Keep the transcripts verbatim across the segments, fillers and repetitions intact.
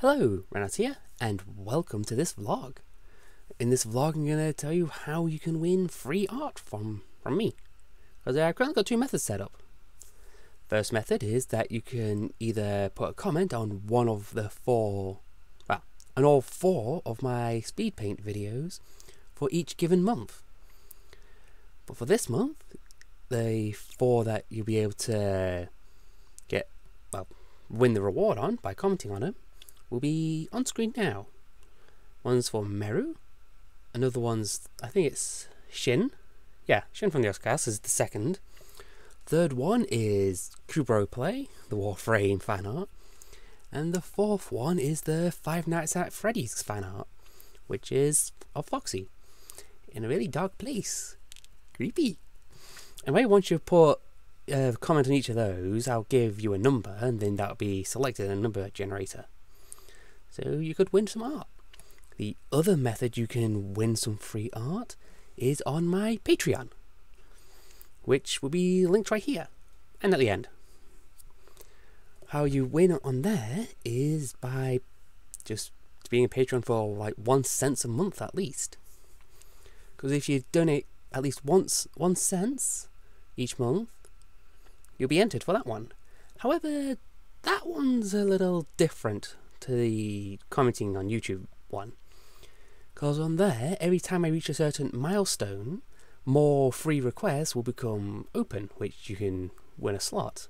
Hello, Ranos here, and welcome to this vlog. In this vlog I'm going to tell you how you can win free art from, from me. Because I've currently got two methods set up. First method is that you can either put a comment on one of the four, well, on all four of my speed paint videos for each given month. But for this month, the four that you'll be able to get, well, win the reward on by commenting on them, will be on screen now. One's for Meru, another one's, I think it's Shin, yeah, Shin from the Oscars is the second. Third one is Kubrow Play, the Warframe fan art, and the fourth one is the Five Nights at Freddy's fan art, which is of Foxy, in a really dark place, creepy. Anyway, once you put a comment on each of those, I'll give you a number, and then that'll be selected in a number generator. So you could win some art. The other method you can win some free art is on my Patreon, which will be linked right here and at the end. How you win on there is by just being a patron for like one cent a month at least. Because if you donate at least once one cent each month, you'll be entered for that one. However, that one's a little different to the commenting on YouTube one, because on there, every time I reach a certain milestone, more free requests will become open, which you can win a slot.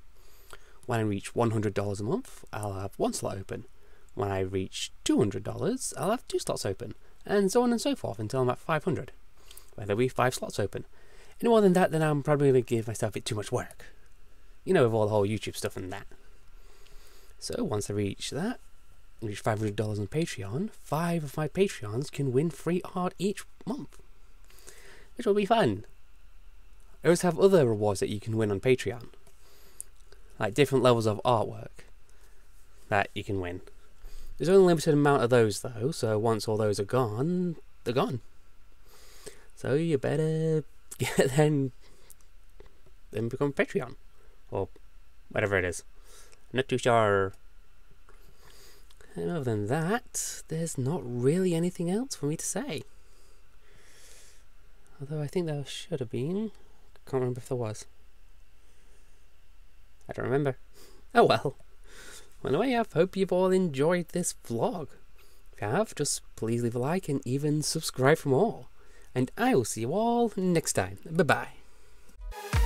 When I reach one hundred dollars a month, I'll have one slot open. When I reach two hundred dollars, I'll have two slots open, and so on and so forth until I'm at five hundred, where there'll be five slots open. Any more than that, then I'm probably going to give myself a bit too much work, you know, with all the whole YouTube stuff and that. So once I reach that, reach five hundred dollars on Patreon, five of my Patreons can win free art each month, which will be fun. I also have other rewards that you can win on Patreon, like different levels of artwork that you can win. There's only a limited amount of those though, so once all those are gone, they're gone. So you better get then, then become a Patreon, or whatever it is. I'm not too sure. And other than that, there's not really anything else for me to say. Although I think there should have been. Can't remember if there was. I don't remember. Oh well. Well, anyway, I hope you've all enjoyed this vlog. If you have, just please leave a like and even subscribe for more. And I will see you all next time. Bye bye.